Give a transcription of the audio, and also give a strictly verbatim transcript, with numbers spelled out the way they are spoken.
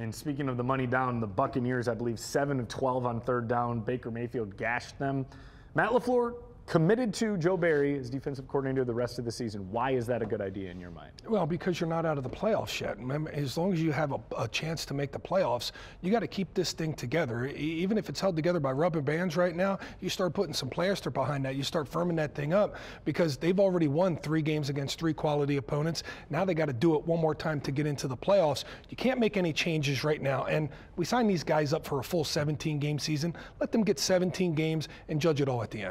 And speaking of the money down, the Buccaneers, I believe, seven of twelve on third down. Baker Mayfield gashed them. Matt LaFleur committed to Joe Barry as defensive coordinator the rest of the season. Why is that a good idea in your mind? Well, because you're not out of the playoffs yet. Remember, as long as you have a, a chance to make the playoffs, you got to keep this thing together. Even if it's held together by rubber bands right now, you start putting some plaster behind that. You start firming that thing up, because they've already won three games against three quality opponents. Now they got to do it one more time to get into the playoffs. You can't make any changes right now. And we signed these guys up for a full seventeen game season. Let them get seventeen games and judge it all at the end.